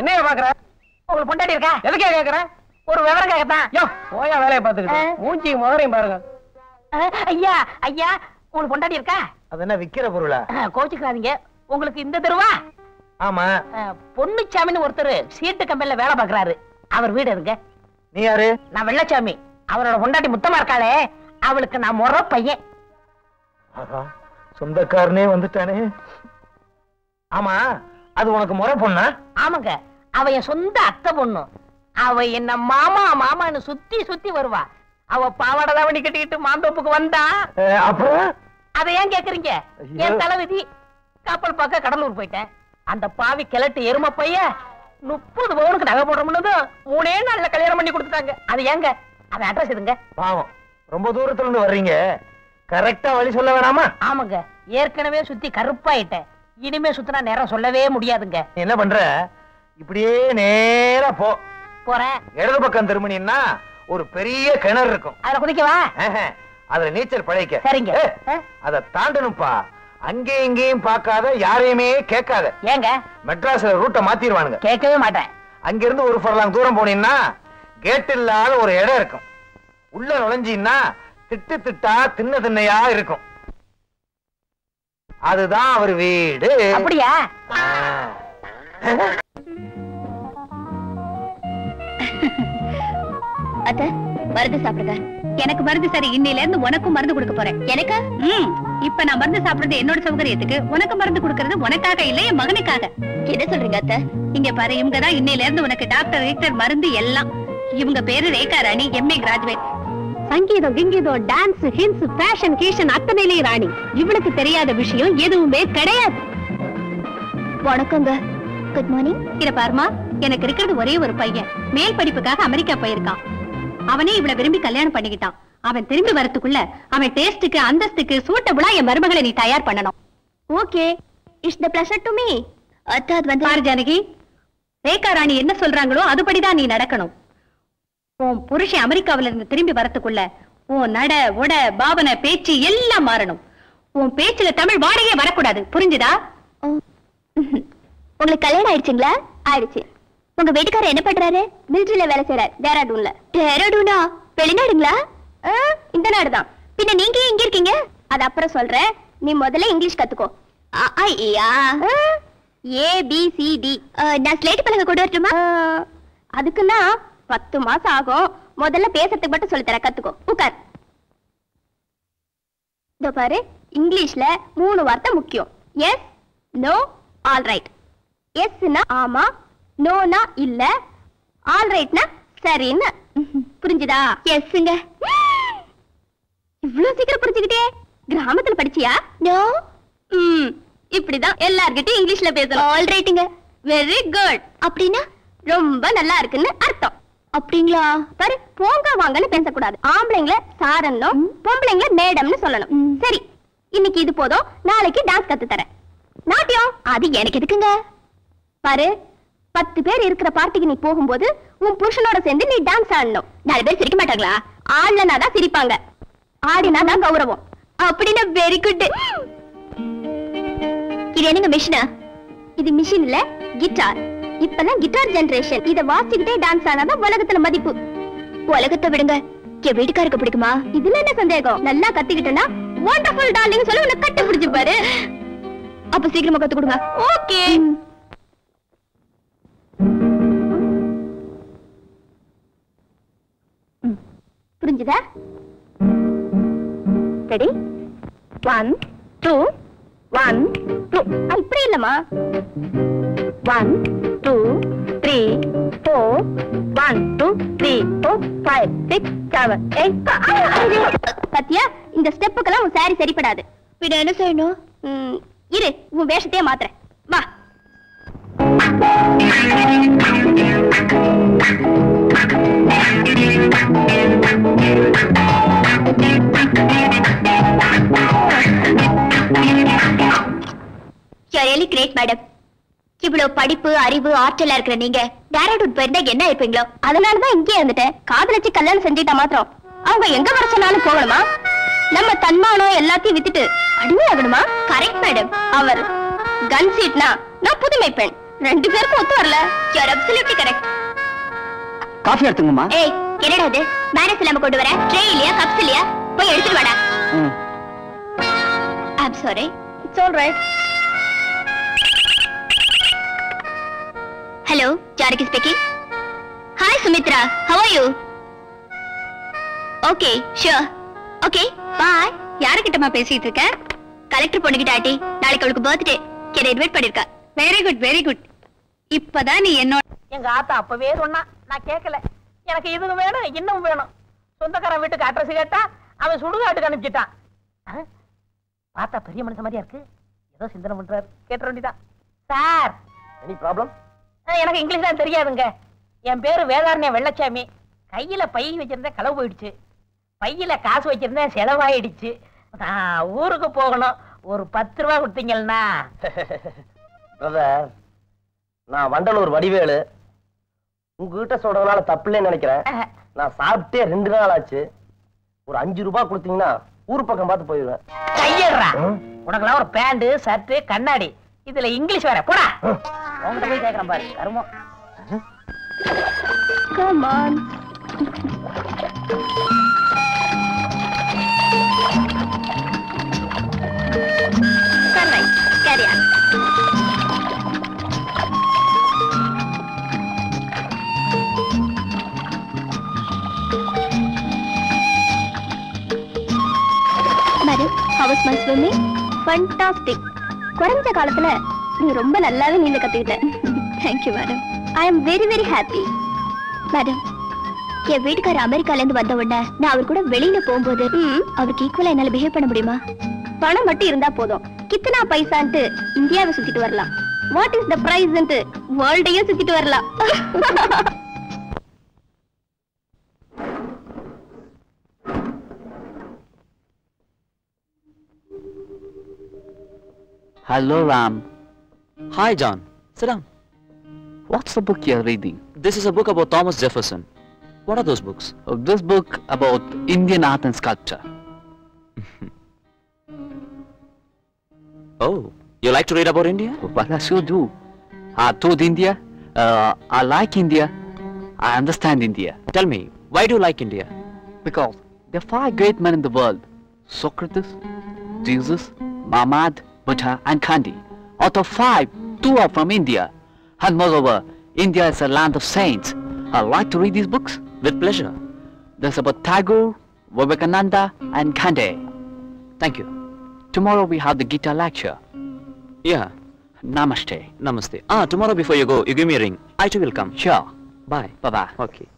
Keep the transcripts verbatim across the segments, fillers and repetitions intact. என்னைய பாக்குற? உங்களுக்கு பொண்டாட்டி இருக்கா? எதுக்கே கேக்குற? ஒரு விவரம் கேக்குதா? யோ, போயா வேலைய பாத்துக்கிட்டு. மூஞ்சி மொகரையும் பாருங்க. ஐயா, ஐயா, உங்களுக்கு பொண்டாட்டி இருக்கா? அது என்ன விக்கிற பொருளா? கோச்சிக்காதீங்க. உங்களுக்கு இந்த தெருவா? ஆமா. பொன்னுச்சாமின்னு ஒருத்தர் சீட்டு கம்பெனில வேலை பாக்குறாரு. அவர் வீடு எதுங்க? நீ யாரு? நான் வெள்ளச்சாமி. அவரோட பொண்டாட்டி முத்தமா இருக்காளே, அவளுக்கு நான் மொற பையன். சொந்தக்காரனே வந்துட்டானே. ஆமா, அது உனக்கு முறை பொண்ணா? ஆமாங்க, அவ என் சொந்த அத்தை பொண்ணு. அவ என்ன மாமா மாமான்னு சுத்தி சுத்தி வருவா. அவ பாவாடை தாவணி கட்டிக்கிட்டு மாந்தோப்புக்கு வந்தா. அப்புறம் அதை ஏன் கேக்குறீங்க? என் தலைவிதி கப்பல் பார்க்க கடலூர் போயிட்டேன். அந்த பாவி கிழட்டு எருமை பைய முப்பது பவுனுக்கு நகை போடுற முன்னதும் மூணே நாள்ல கல்யாணம் பண்ணி கொடுத்துட்டாங்க. அது ஏங்க? அதை அட்ரஸ் எதுங்க? பாவம், ரொம்ப தூரத்துல இருந்து வர்றீங்க. கரெக்டா வழி சொல்ல வேணாமா? ஆமாங்க, ஏற்கனவே சுத்தி கருப்பாயிட்டேன். இனிமே சுத்தினா நேரம் சொல்லவே முடியாதுங்க. என்ன பண்ற? இப்படியே நேரா போ. போறேன். இடது பக்கம் திரும்பினா ஒரு பெரிய கிணறு இருக்கும். அதுல குதிக்கவா? அதுல நீச்சல் பழகிக்க. சரிங்க. அத தாண்டணும்பா. அங்கே இங்கேயும் பாக்காத, யாரையுமே கேட்காத. ஏங்க? மெட்ராஸ்ல ரூட்டை மாத்திடுவானுங்க. கேட்கவே மாட்டேன். அங்க இருந்து ஒரு ஃபர்லாங் தூரம் போனீங்கன்னா கேட் இல்லாத ஒரு இடம் இருக்கும். உள்ள நுழைஞ்சின்னா திட்டு திட்டா தின்ன திண்ணையா இருக்கும். அதுதான் அவர் வீடு. அப்படியா? அத்த, மருந்து சாப்பிடுங்க. எனக்கு மருந்து சரி. இன்னையில இருந்து உனக்கும் மருந்து கொடுக்க போறேன். எனக்கா? இப்ப நான் மருந்து சாப்பிடுறது என்னோட சௌகரியத்துக்கு. உனக்கு மருந்து கொடுக்கறது உனக்காக இல்ல, என் மகனுக்காக. எதை சொல்றீங்க அத்த? இங்க பாரு, இவங்கதான் இன்னையில இருந்து உனக்கு டாக்டர் ரீக்டர் மருந்து எல்லாம். இவங்க பேரு ரேகா ராணி, எம்ஏ கிராஜுவேட். சங்கீதம் கிங்கீதம் டான்ஸ் ஹின்ஸ் ஃபேஷன் கீஷன் அத்தனையிலே ராணி. இவளுக்கு தெரியாத விஷயம் எதுவுமே கிடையாது. வணக்கங்க. Good morning. இத பாருமா, எனக்கு இருக்கிறது ஒரே ஒரு பையன். மேல் படிப்புக்காக அமெரிக்கா போயிருக்கான். அவனே இவளை விரும்பி கல்யாணம் பண்ணிக்கிட்டான். அவன் திரும்பி வரத்துக்குள்ள அவன் டேஸ்டுக்கு அந்தஸ்துக்கு சூட்டபிளா என் மருமகளை நீ தயார் பண்ணணும். Okay, it's the pleasure to me. அத வந்து பார் ஜானகி, ரேகா ராணி என்ன சொல்றாங்களோ அதுபடிதான் நீ நடக்கணும். உன் புருஷ அமெரிக்காவில இருந்து திரும்பி வரத்துக்குள்ள உன் நட உட பாவன பேச்சு எல்லாம் மாறணும். உன் பேச்சுல தமிழ் வாடகையே வரக்கூடாது. புரிஞ்சுதா? உங்களுக்கு கல்யாணம் ஆயிடுச்சுங்களா? ஆயிடுச்சு. உங்க வீட்டுக்காரர் என்ன பண்றாரு? மிலிட்டரியில வேலை செய்யறாரு. டேராடூன்ல. டேராடூனா வெளிநாடுங்களா? இந்த நாடுதான். பின்ன நீங்க எங்க இருக்கீங்க? அது அப்புறம் சொல்றேன். நீ முதல்ல இங்கிலீஷ் கத்துக்கோ. A B C D. நான் ஸ்லேட் பழக கொண்டு வரட்டுமா? அதுக்குன்னா பத்து மாசம் ஆகும். முதல்ல பேசறதுக்கு மட்டும் சொல்லி தர கத்துக்கோ. உட்கார். இதோ பாரு, இங்கிலீஷ்ல மூணு வார்த்தை முக்கியம். Yes, no, all right. எஸ்னா ஆமா, நோனா இல்ல, ஆல் ரைட்னா சரின்னு. புரிஞ்சுதா? எஸ்ங்க. இவ்வளவு சீக்கிரம் புரிஞ்சுக்கிட்டே? கிராமத்துல படிச்சியா? நோ. ம், இப்படிதான் எல்லார்கிட்டையும் இங்கிலீஷ்ல பேசணும். ஆல் ரைட்டுங்க. Very good. அப்படின்னா ரொம்ப நல்லா இருக்குன்னு அர்த்தம். அப்படிங்களா? பாரு, போங்க வாங்கன்னு பேசக்கூடாது. ஆம்பளைங்கள சாரன்னோ பொம்பளைங்கள மேடம்னு சொல்லணும். சரி, இன்னைக்கு இது போதும். நாளைக்கு டான்ஸ் கத்து தரேன். நாட்டியம் அது எனக்கு எதுக்குங்க? பாரு, பத்து பேர் இருக்கிற பார்ட்டிக்கு நீ போகும்போது உன் புருஷனோட சேர்ந்து நீ டான்ஸ் ஆடணும். நாலு பேர் சிரிக்க மாட்டாங்களா? ஆடலனாதான் சிரிப்பாங்க, ஆடினாதான் கௌரவம். அப்படின்னா வெரி குட். இது என்னங்க மிஷினா? இது மிஷின் இல்ல, கிட்டார். இப்பதான் கிட்டார் ஜெனரேஷன். இத வாசிக்கிட்டே டான்ஸ் ஆனாதான் உலகத்துல மதிப்பு. உலகத்தை விடுங்க, என் வீட்டுக்காருக்கு பிடிக்குமா? இதுல என்ன சந்தேகம்? நல்லா கத்துக்கிட்டேன்னா வண்டர்ஃபுல் டார்லிங் சொல்லி உன்னை கட்டி பிடிச்சிப்பாரு. அப்ப சீக்கிரமா கத்து கொடுங்க. ஓகே. புரிஞ்சுதா? Ready? One two one two. இப்படி இல்லம்மா. One two three four. One two three four five six seven eight. பத்தியா, இந்த ஸ்டெப்புக்கெல்லாம் உன் சாரி சரிப்படாது. பின்ன என்ன செய்யணும்? இரு, உன் வேஷத்தையே மாத்துறேன். வா. You are really great, madam. இவ்வளவு படிப்பு அறிவு ஆற்றலா இருக்கிற நீங்க டேரக்டூட் போயிருந்தா என்ன இருப்பீங்களோ? அதனாலதான் இங்கே வந்துட்டேன். காதலிச்சு கல்யாணம் செஞ்சுட்டா மாத்திரம் அவங்க எங்க வர சொன்னாலும் போகணுமா? நம்ம தன்மானம் எல்லாத்தையும் விட்டுட்டு அடிமையாகணுமா? Correct madam. அவர் கன் சீட்னா நான் புதுமை பெண். ரெண்டு பேருக்கும் ஒத்து வரல. You are absolutely correct. Coffee எடுத்துங்கம்மா. ஏய், என்னடா இது? மேனஸ் இல்லாம கொண்டு வர. ட்ரே இல்லையா, கப்ஸ் இல்லையா? போய் எடுத்துட்டு வாடா. ம். I'm sorry. It's all right. Hello, Chariki speaking. Hi Sumitra, how are you? Okay, sure. Okay, bye. யார் கிட்டமா பேசிட்டு இருக்க? கலெக்டர் பொண்ணுகிட்ட ஆட்டி. நாளைக்கு அவளுக்கு பர்த்டே. கேட இன்வைட் பண்ணிருக்கா. Very good, very good. இப்பதான் நீ என்னோட எங்க ஆத்தா அப்பவே சொன்னா, நான் கேட்கல. எனக்கு இது வேணும், இன்னும் வேணும். சொந்தக்காரன் வீட்டுக்கு அட்ரஸ் கேட்டா அவன் சுடுகாட்டுக்கு அனுப்பிச்சிட்டான். ஆத்தா பெரிய மனுஷ மாதிரியா இருக்கு. ஏதோ சிந்தனை பண்றாரு. கேட்ற வேண்டியதான். Sir, any problem? எனக்கு இங்கிலீஷ் தான் தெரியாதுங்க. என் பேரு வேதாரண்ய வெள்ளச்சாமி. கையில பை வச்சிருந்தேன், களவு போயிடுச்சு. பையில காசு வச்சிருந்தேன், செலவாயிடுச்சு. நான் ஊருக்கு போகணும். ஒரு பத்து ரூபா கொடுத்தீங்கன்னா. பிரதர், நான் வண்டலூர் வடிவேலு. உங்ககிட்ட சொல்றதுனால தப்புலேன்னு நினைக்கிறேன். நான் சாப்பிட்டே ரெண்டு நாள் ஆச்சு. ஒரு அஞ்சு ரூபா கொடுத்தீங்கன்னா ஊர் பக்கம் பார்த்து போயிடுவேன். கையறா, உனக்கெல்லாம் ஒரு பேண்ட் ஷர்ட் கண்ணாடி, இதுல இங்கிலீஷ் வேற. போடா, உங்ககிட்ட போய் கேட்கறேன் பாரு. கருமம். Come on. Come on. Carry on. Madam, how was my swimming? Fantastic. குறைஞ்ச காலத்துல நீ ரொம்ப நல்லாவே நீந்த கத்துக்கிட்ட. Thank you, madam. I am very very happy. Madam, என் வீட்டுக்கார அமெரிக்கால இருந்து வந்த உடனே நான் அவர் கூட வெளியில போகும்போது அவருக்கு ஈக்குவலா என்னால பிஹேவ் பண்ண முடியுமா? பணம் மட்டும் இருந்தா போதும். கித்தனா பைசான்ட்டு இந்தியாவை சுத்திட்டு வரலாம். வாட் இஸ் த பிரைஸ்ன்ட்டு வேர்ல்டையே சுத்திட்டு வரலாம். Hello Ram. Hi John. Sit down. What's the book you're reading? This is a book about Thomas Jefferson. What are those books? Oh, this book about Indian art and sculpture. Oh, you like to read about India? Well, I sure do. I toured India. Uh, I like India. I understand India. Tell me, why do you like India? Because there are five great men in the world. Socrates, Jesus, Muhammad, Buddha and Gandhi. Out of five, two are from India. And moreover, India is a land of saints. I like to read these books with pleasure. There's about Tagore, Vivekananda and Gandhi. Thank you. Tomorrow we have the Gita lecture. Yeah. Namaste. Namaste. Ah, tomorrow before you go, you give me a ring. I too will come. Sure. Bye. Bye-bye. Okay.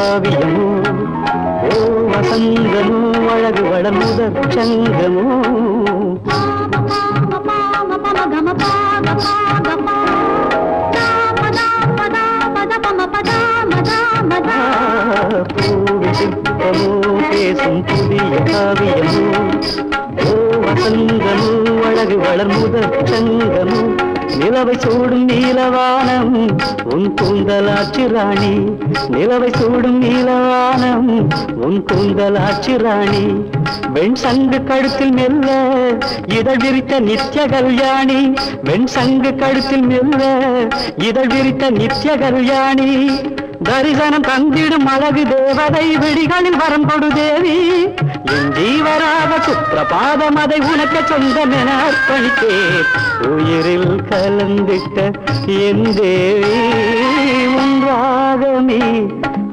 ಕಾವ್ಯವೂ ವಸಂಗಮೂ ಒಳಗು ಒಳಮುದ ಚಂಗಮೂ ಪೂವಿ ಚಿತ್ತಮೂ ಪೇಸುಂ ಪುದಿಯ ಕಾವ್ಯವೂ ಓ ವಸಂಗಮೂ ಒಳಗು ಒಳಮುದ ಚಂಗಮೂ நிலவை சூடும் நீலவானம் உன் கூந்தலாட்சி ராணி நிலவை சூடும் நீலவானம் உன் கூந்தலாட்சி ராணி வெண் சங்கு கழுத்தில் மெல்ல இதழ் விரித்த நித்ய கல்யாணி வெண் சங்கு கழுத்தில் மெல்ல இதழ் விரித்த நித்ய கல்யாணி தரிசனம் தந்திடும் அழகு தேவதை விழிகளில் வரம் கொடு தேவி என் ஜீவராக சுப்பிரபாதம் அதை உனக்கு சொந்தம் என அர்ப்பணித்தேன் உயிரில் கலந்திட்ட என் தேவி உன் ராகமே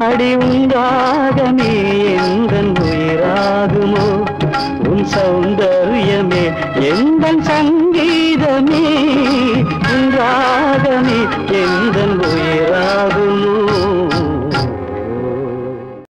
அடி உன் ராகமே எந்தன் உயிராகுமோ உன் சௌந்தர்யமே எந்தன் சங்கீதமே உன் ராகமே